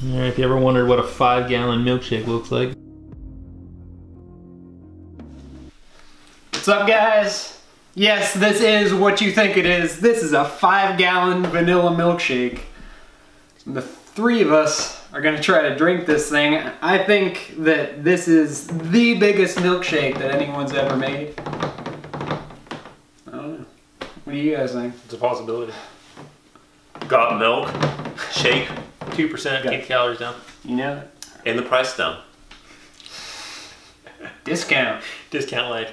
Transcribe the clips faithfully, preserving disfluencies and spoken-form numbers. All right, if you ever wondered what a five gallon milkshake looks like. What's up, guys? Yes, this is what you think it is. This is a five gallon vanilla milkshake. The three of us are gonna try to drink this thing. I think that this is the biggest milkshake that anyone's ever made. I don't know. What do you guys think? It's a possibility. Got milk, shake, two percent, keep calories down. You know it. And the price down. Discount. Discount light.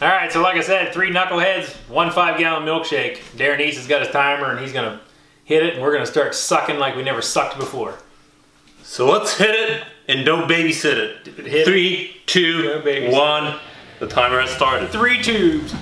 All right, so like I said, three knuckleheads, one five-gallon milkshake. Darren East has got his timer, and he's gonna hit it, and we're gonna start sucking like we never sucked before. So let's hit it, and don't babysit it. Hit three, it. two, one. The timer has started. Three tubes.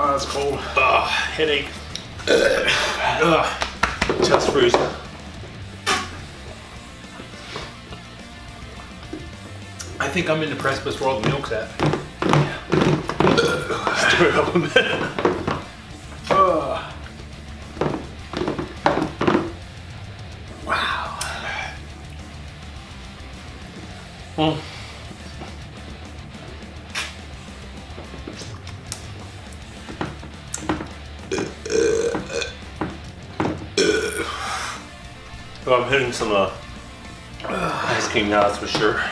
Oh, that's cold. Oh, headache. Ugh. Chest freeze. I think I'm in the precipice where all the milk's at. Stir it up a bit. Oh. Wow. Mm. Well, I'm hitting some uh, ice cream now, that's for sure.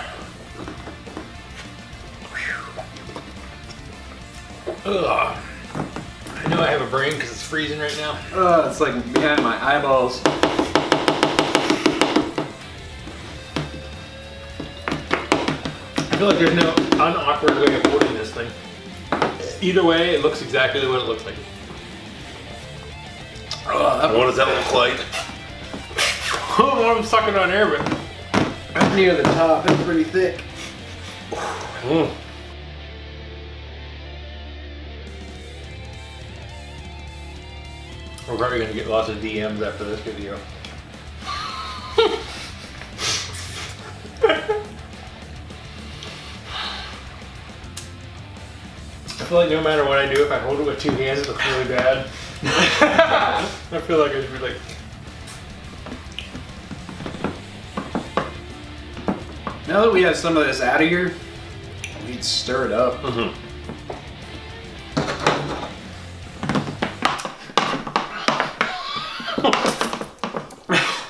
Ugh. I know I have a brain because it's freezing right now. Ugh, it's like behind my eyeballs. I feel like there's no unawkward way of holding this thing. Either way, it looks exactly what it looks like. Ugh, what does that look like? I don't want them sucking on air, but that's near the top. It's pretty thick. Mm. We're probably going to get lots of D Ms after this video. I feel like no matter what I do, if I hold it with two hands, it looks really bad. I feel like it's really like... Now that we have some of this out of here, we can stir it up. Mm-hmm.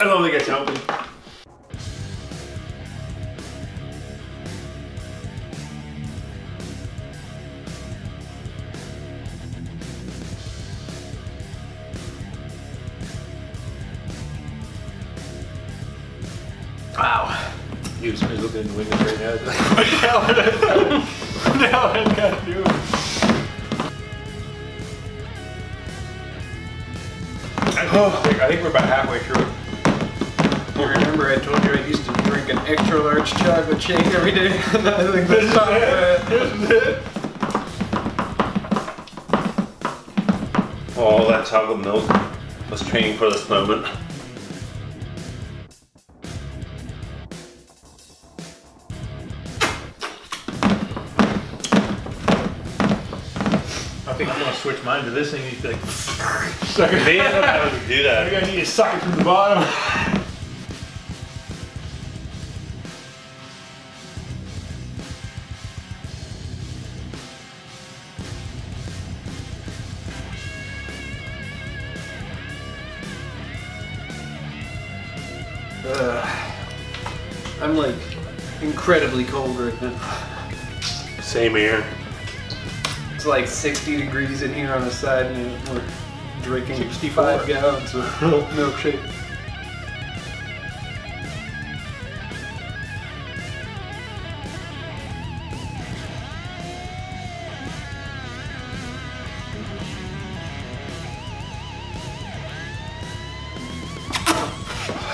I don't think it's helping. Wow. Dude, somebody's looking in the window right now. Now what I gotta do. I think, I think we're about halfway through. I remember I told you I used to drink an extra large chocolate shake every day. I think that's not it. Oh, that chocolate milk was training for this moment. I think I'm gonna switch mine to this thing. You think? Suck it. Man, I don't know how to do that. I think I need to suck it from the bottom. Ugh. I'm like incredibly cold right now. Same here. Like sixty degrees in here on the side, and we're drinking sixty-five gallons of milkshake.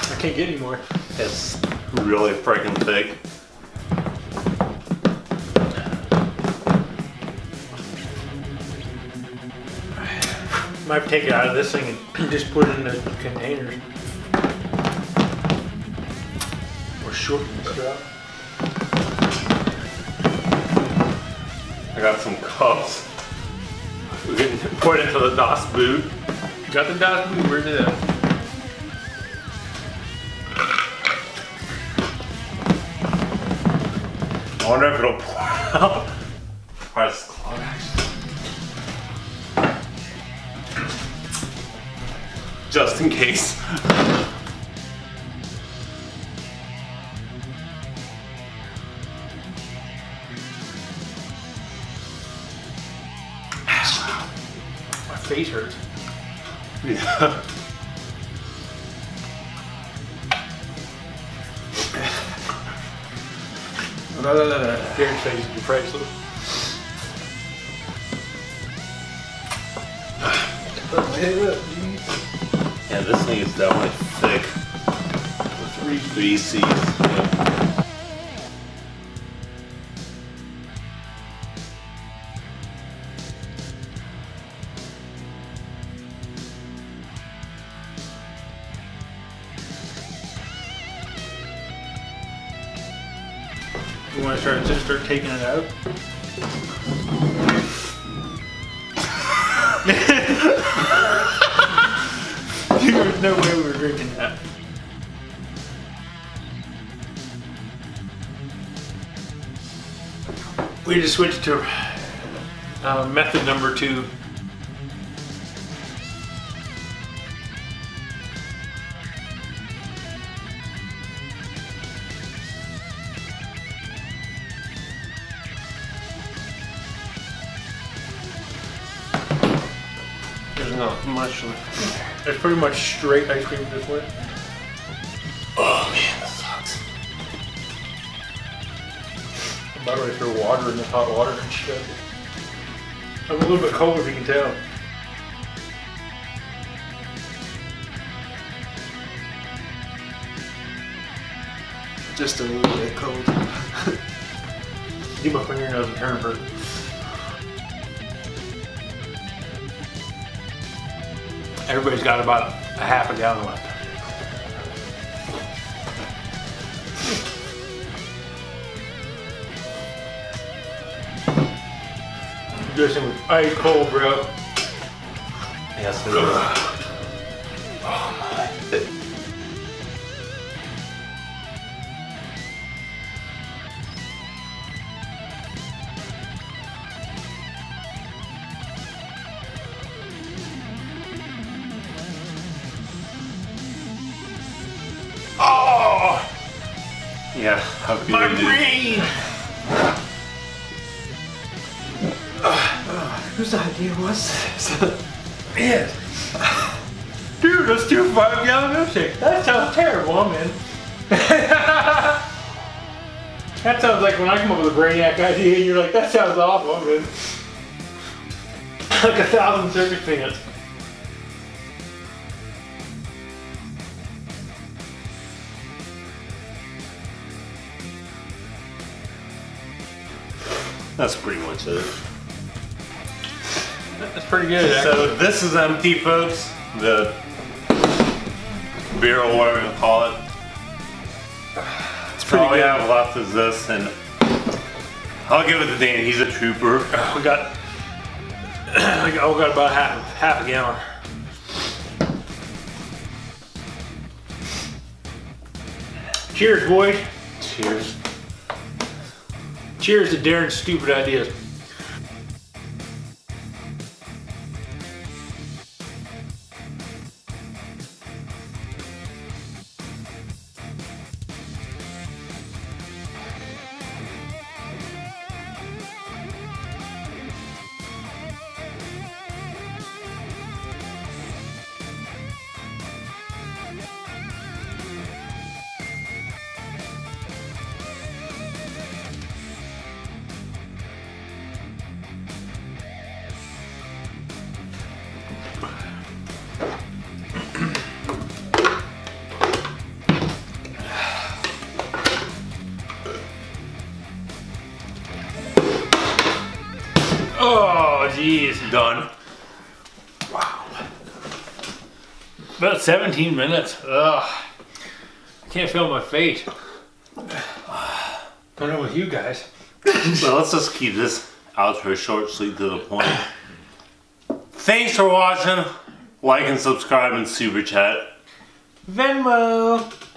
I can't get any more. It's really freaking thick. I might take it out of this thing and just put it in the containers. for shortening the strap. I got some cuffs. We're getting poured into the DOS boot. You got the DOS boot? Where's it at? I wonder if it'll pour out. Probably just clog action. Just in case. My face hurts. Yeah. No, no, no, no. Darren says you're priceless. Yeah, this thing is definitely thick. With three B Cs. Yeah. You want to try to just start taking it out? There was no way we were drinking that. We just switched to uh, method number two. Not much. It's pretty much straight ice cream this way. Oh man, that sucks. I'm about ready to throw water in the hot water and shit. I'm a little bit cold if you can tell. Just a little bit cold. Get my fingernails and hair hurt. Everybody's got about a half a gallon left. This thing was ice cold, bro. Yes, it is. Yeah, how could my brain! Whose idea was this? Man! Dude, let's do a five gallon milkshake! That sounds terrible, man! That sounds like when I come up with a brainiac idea and you're like, that sounds awful, man! Like a thousand circus peanuts. That's pretty much it. That's pretty good. Exactly. So this is empty, folks. The barrel, whatever you call it. It's pretty all good. We have left is this, and I'll give it to Dan. He's a trooper. We got, we got, we got about half, half a gallon. Cheers, boys. Cheers. Cheers to Darren's stupid ideas. Oh, geez. Done. Wow. About seventeen minutes. Ugh. I can't feel my face. I don't know with you guys. So let's just keep this outro short, sweet, to the point. Thanks for watching. Like and subscribe and super chat. Venmo.